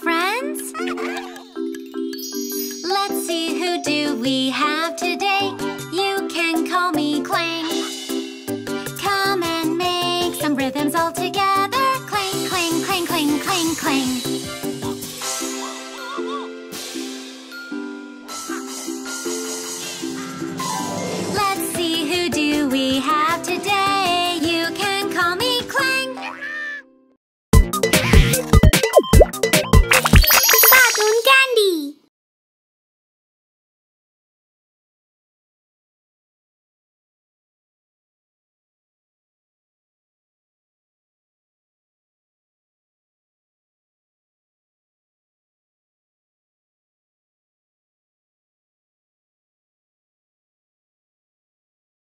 Friends, let's see who do we have today.